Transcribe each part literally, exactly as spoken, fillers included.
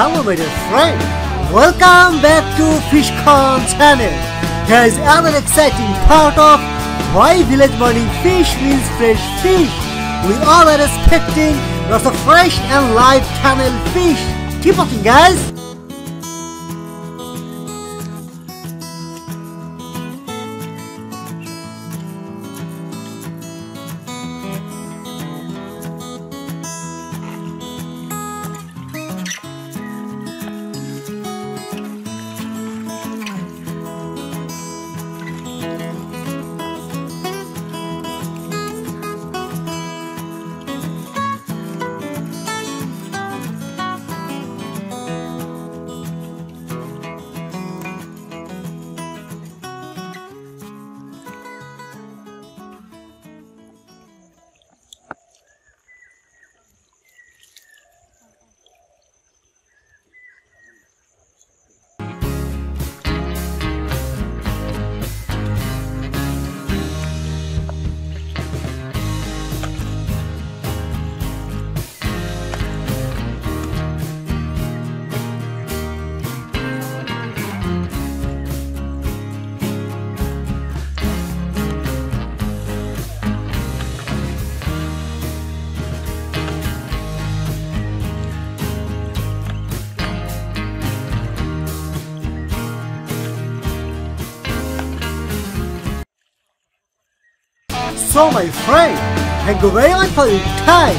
Hello my dear friend, welcome back to FishCon channel. Here is another exciting part of why village morning fish means fresh fish. We all are expecting lots of fresh and live channel fish. Keep watching guys. So my friend, thank you very much for your time.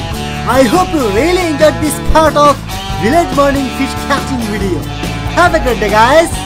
I hope you really enjoyed this part of village morning fish catching video. Have a good day guys.